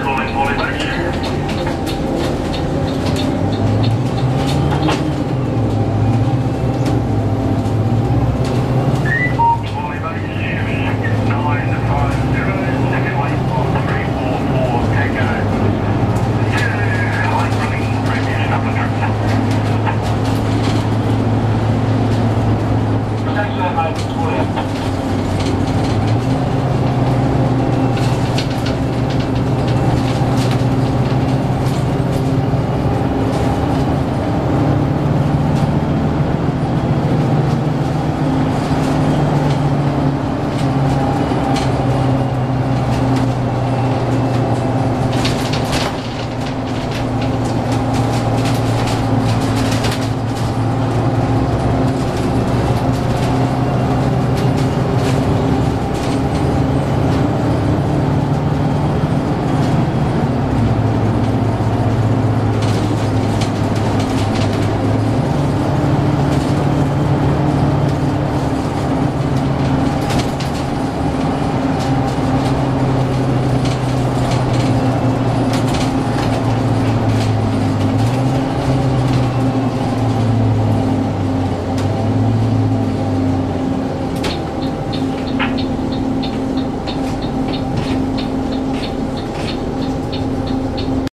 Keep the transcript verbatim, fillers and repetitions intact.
Calling all in action.